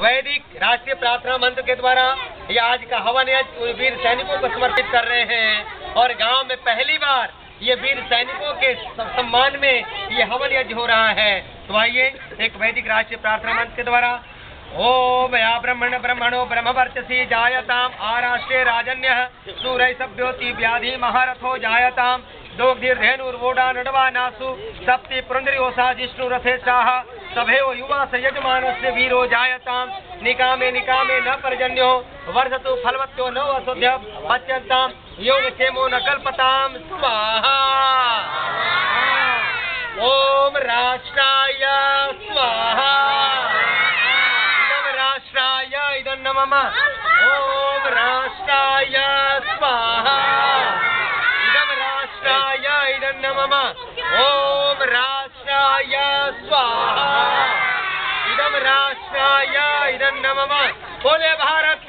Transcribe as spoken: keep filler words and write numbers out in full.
वैदिक राष्ट्रीय प्रार्थना मंत्र के द्वारा ये आज का हवन यज्ञ वीर सैनिकों को समर्पित कर रहे हैं और गांव में पहली बार ये वीर सैनिकों के सम्मान में ये हवन यज्ञ हो रहा है। तो आइए एक वैदिक राष्ट्रीय प्रार्थना मंत्र के द्वारा ओम या ब्रह्मण ब्रह्मणो ब्रह्मवर्चसी जायताम आराष्ट्रे राजन्य सूरै सभ्योति व्याधि महारथो जायताम दोग्धिर्धेनुर्वोडा नडवा नासु सप्ति पुरंदरियोसा जिष्णु रथेशाह सभेव युवा से यजमानस्य वीरो जायताम निकामे निकामे न पर्जन्यो वर्धतु फलवत्यो न असुभ्य पच्यन्ताम योगक्षेमो न कल्पताम स्वाहा। ओम राष्ट्राय स्वाहा इदं राष्ट्राय इदं नमः। ओम राष्ट्राय स्वाहा इदं राष्ट्राय इदं नमः। ओम राष्ट्राय स्वाहा इदं राष्ट्राय इदं नमः। बोले भारत